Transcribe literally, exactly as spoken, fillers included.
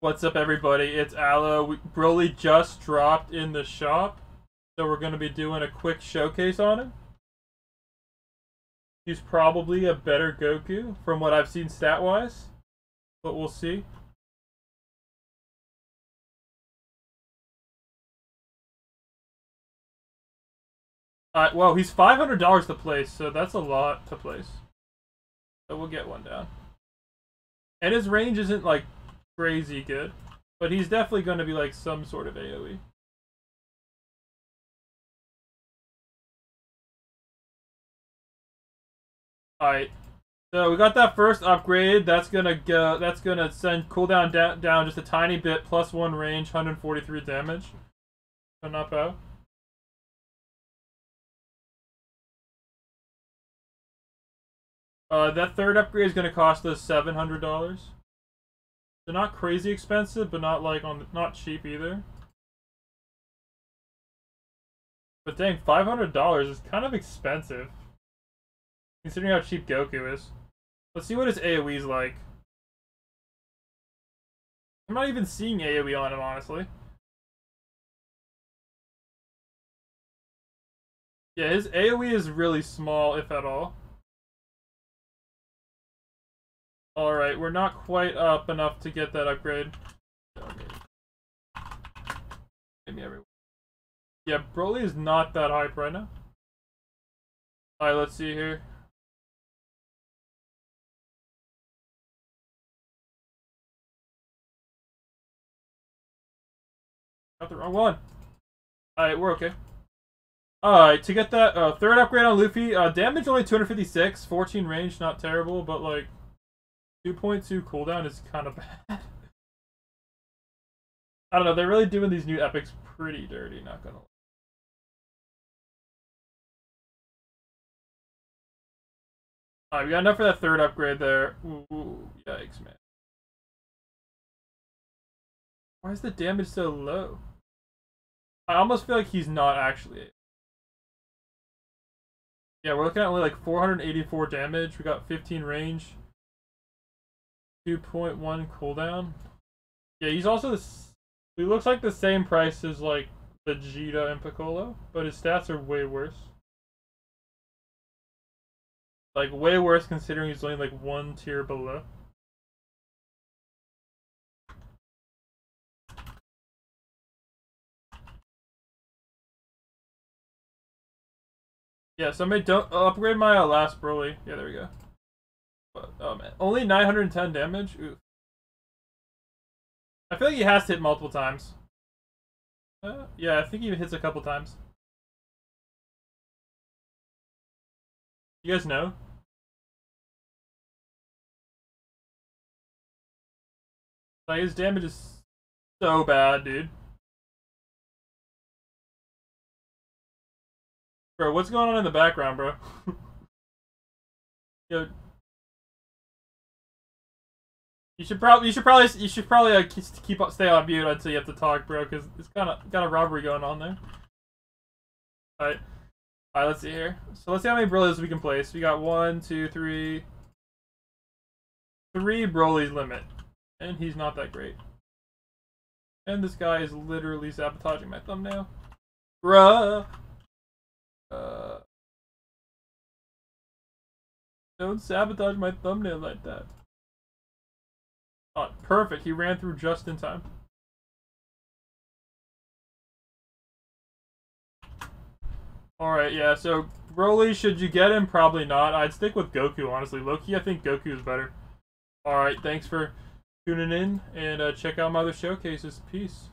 What's up, everybody? It's Allo. We, Broly just dropped in the shop, so we're going to be doing a quick showcase on him. He's probably a better Goku from what I've seen stat-wise, but we'll see. Uh, well, he's five hundred dollars to place, so that's a lot to place. So we'll get one down. And his range isn't, like, crazy good, but he's definitely going to be like some sort of A O E. Alright, so we got that first upgrade. That's gonna go. That's gonna send cooldown da down just a tiny bit. Plus one range, one hundred forty-three damage. So not bad. Uh, that third upgrade is gonna cost us seven hundred dollars. They're not crazy expensive, but not like on not cheap either. But dang, five hundred dollars is kind of expensive considering how cheap Goku is. Let's see what his A O E's like. I'm not even seeing A O E on him, honestly. Yeah, his A O E is really small, if at all. Alright, we're not quite up enough to get that upgrade. Give me everyone. Yeah, Broly is not that hype right now. Alright, let's see here. Got the wrong one. Alright, we're okay. Alright, to get that uh, third upgrade on Luffy, uh, damage only two hundred fifty-six, fourteen range, not terrible, but like two point two cooldown is kind of bad. I don't know, they're really doing these new epics pretty dirty, not gonna lie. Alright, we got enough for that third upgrade there. Ooh, yikes, man. Why is the damage so low? I almost feel like he's not actually able. Yeah, we're looking at only like four hundred eighty-four damage. We got fifteen range. two point one cooldown. Yeah, he's also this, he looks like the same price as like Vegeta and Piccolo, but his stats are way worse. Like way worse considering he's only like one tier below. Yeah, somebody don't upgrade my uh, last Broly. Yeah, there we go. Oh man, only nine hundred ten damage? Ooh. I feel like he has to hit multiple times. Uh, yeah, I think he hits a couple times. You guys know? Like, his damage is so bad, dude. Bro, what's going on in the background, bro? Yo. You should probably, you should probably, you should probably uh, keep up, stay on mute until you have to talk, bro, because it's kind of got a robbery going on there. All right, all right, let's see here. So let's see how many Broly's we can place. We got one, two, three, three Broly's limit, and he's not that great. And this guy is literally sabotaging my thumbnail, bruh. Uh, don't sabotage my thumbnail like that. Oh, perfect. He ran through just in time. Alright, yeah, so Broly, should you get him? Probably not. I'd stick with Goku, honestly. Low-key, I think Goku is better. Alright, thanks for tuning in, and uh, check out my other showcases. Peace.